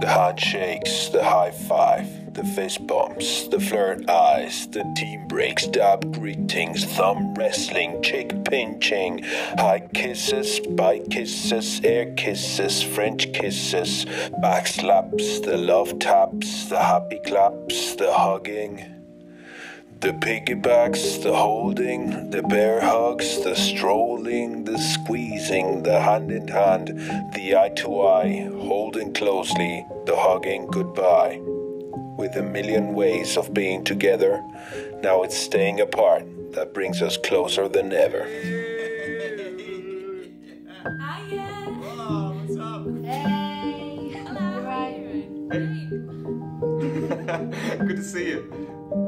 The hard shakes, the high five, the fist bumps, the flirt eyes, the team breaks, dab greetings, thumb wrestling, cheek pinching, high kisses, spy kisses, air kisses, French kisses, back slaps, the love taps, the happy claps, the hugging, the piggybacks, the holding, the bear hugs, the strolling, the squeezing, the hand in hand, the eye to eye, holding closely, the hugging goodbye. With a million ways of being together, now it's staying apart that brings us closer than ever. Hiya. Hello, what's up? Hey, hello. How are you? Hey. Good to see you.